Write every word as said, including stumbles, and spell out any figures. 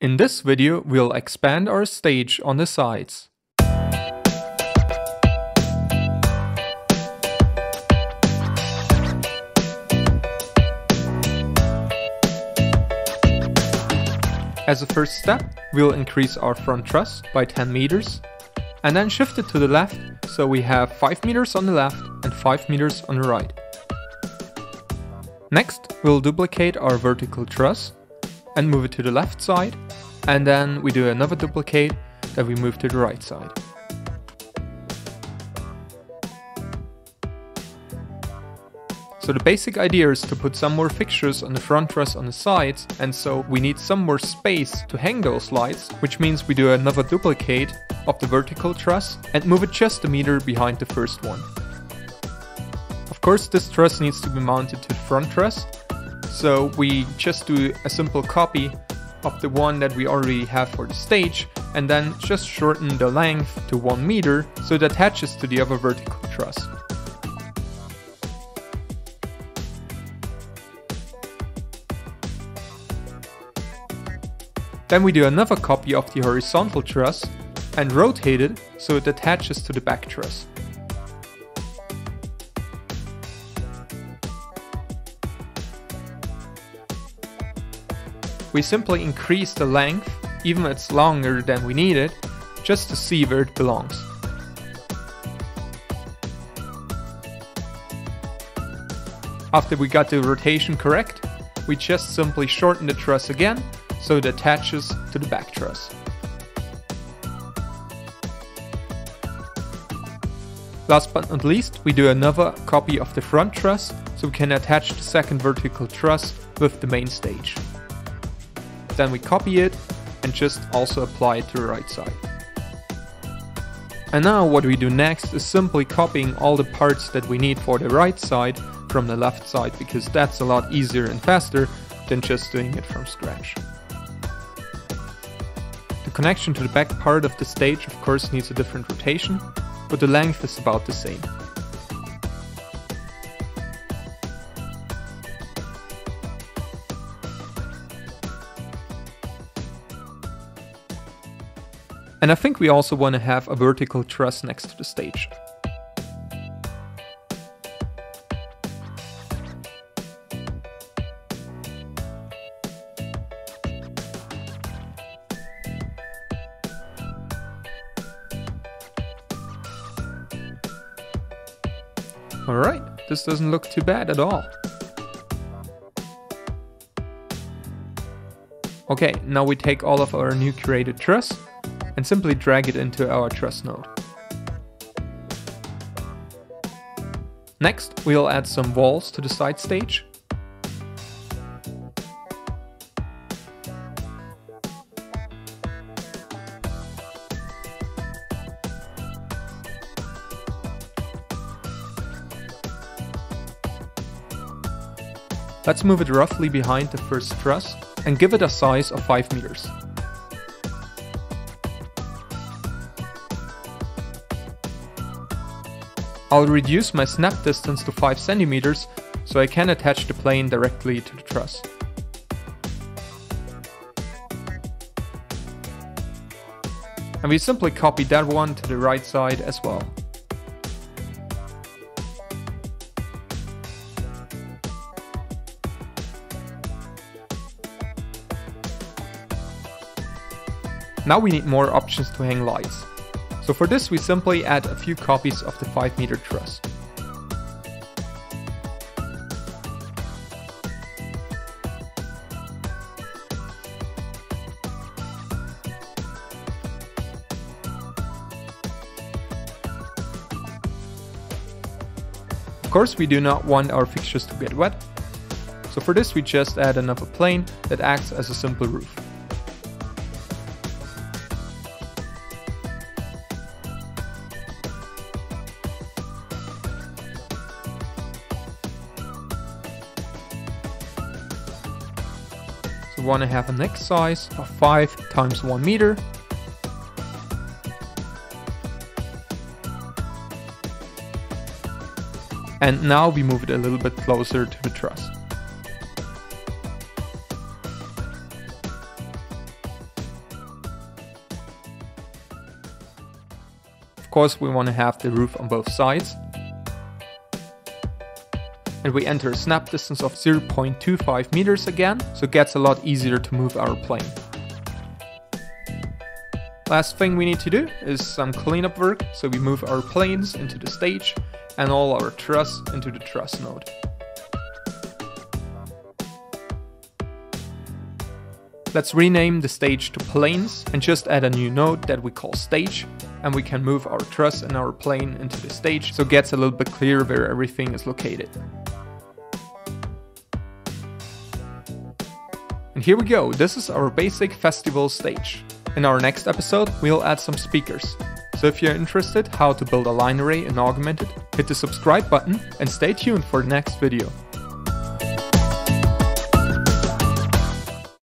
In this video, we'll expand our stage on the sides. As a first step, we'll increase our front truss by ten meters and then shift it to the left, so we have five meters on the left and five meters on the right. Next, we'll duplicate our vertical truss and move it to the left side, and then we do another duplicate that we move to the right side. So the basic idea is to put some more fixtures on the front truss on the sides, and so we need some more space to hang those lights, which means we do another duplicate of the vertical truss and move it just a meter behind the first one. Of course, this truss needs to be mounted to the front truss, so we just do a simple copy of the one that we already have for the stage and then just shorten the length to one meter so it attaches to the other vertical truss. Then we do another copy of the horizontal truss and rotate it so it attaches to the back truss. We simply increase the length, even if it's longer than we need it, just to see where it belongs. After we got the rotation correct, we just simply shorten the truss again so it attaches to the back truss. Last but not least, we do another copy of the front truss so we can attach the second vertical truss with the main stage. Then we copy it and just also apply it to the right side. And now what we do next is simply copying all the parts that we need for the right side from the left side, because that's a lot easier and faster than just doing it from scratch. The connection to the back part of the stage of course needs a different rotation, but the length is about the same. And I think we also want to have a vertical truss next to the stage. Alright, this doesn't look too bad at all. Okay, now we take all of our new created truss and simply drag it into our truss node. Next, we'll add some walls to the side stage. Let's move it roughly behind the first truss and give it a size of five meters. I'll reduce my snap distance to five centimeters so I can attach the plane directly to the truss. And we simply copy that one to the right side as well. Now we need more options to hang lights. So for this we simply add a few copies of the five meter truss. Of course we do not want our fixtures to get wet. So for this we just add another plane that acts as a simple roof. We want to have a neck size of five times one meter. And now we move it a little bit closer to the truss. Of course, we want to have the roof on both sides. And we enter a snap distance of zero point two five meters again, so it gets a lot easier to move our plane. Last thing we need to do is some cleanup work, so we move our planes into the stage and all our truss into the truss node. Let's rename the stage to planes and just add a new node that we call stage, and we can move our truss and our plane into the stage, so it gets a little bit clearer where everything is located. And here we go, this is our basic festival stage. In our next episode, we'll add some speakers. So if you're interested how to build a line array in Augmented, hit the subscribe button and stay tuned for the next video.